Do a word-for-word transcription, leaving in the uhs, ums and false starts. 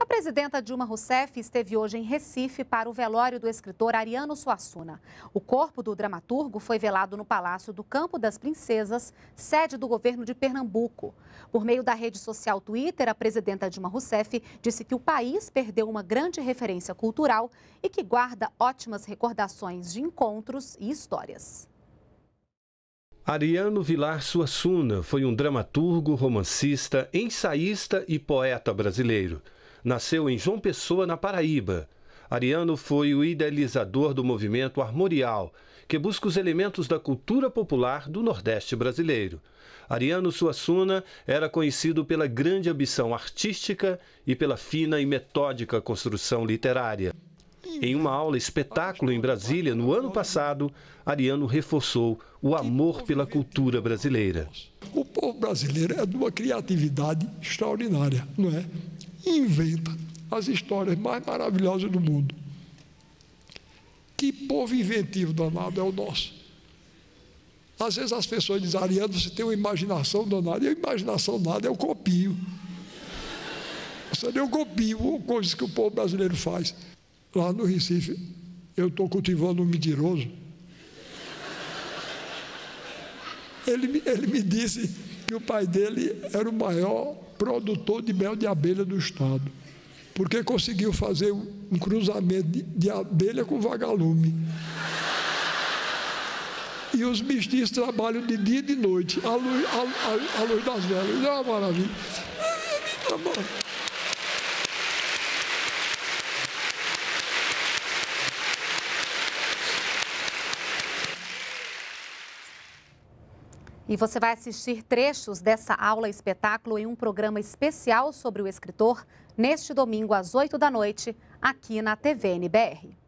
A presidenta Dilma Rousseff esteve hoje em Recife para o velório do escritor Ariano Suassuna. O corpo do dramaturgo foi velado no Palácio do Campo das Princesas, sede do governo de Pernambuco. Por meio da rede social Twitter, a presidenta Dilma Rousseff disse que o país perdeu uma grande referência cultural e que guarda ótimas recordações de encontros e histórias. Ariano Vilar Suassuna foi um dramaturgo, romancista, ensaísta e poeta brasileiro. Nasceu em João Pessoa, na Paraíba. Ariano foi o idealizador do movimento armorial, que busca os elementos da cultura popular do Nordeste brasileiro. Ariano Suassuna era conhecido pela grande ambição artística e pela fina e metódica construção literária. Em uma aula espetáculo em Brasília, no ano passado, Ariano reforçou o amor pela cultura brasileira. O povo brasileiro é de uma criatividade extraordinária, não é? Inventa as histórias mais maravilhosas do mundo. Que povo inventivo danado é o nosso. Às vezes as pessoas dizem: Ariano, você tem uma imaginação danada. E a imaginação nada, eu copio. Eu copio coisas que o povo brasileiro faz. Lá no Recife, eu estou cultivando um mentiroso. Ele, ele me disse que o pai dele era o maior produtor de mel de abelha do estado, porque conseguiu fazer um cruzamento de, de abelha com vagalume. E os mestiços trabalham de dia e de noite, à luz, à, à, à luz das velas. É uma maravilha. É uma maravilha. E você vai assistir trechos dessa aula-espetáculo em um programa especial sobre o escritor, neste domingo às oito da noite, aqui na T V N B R.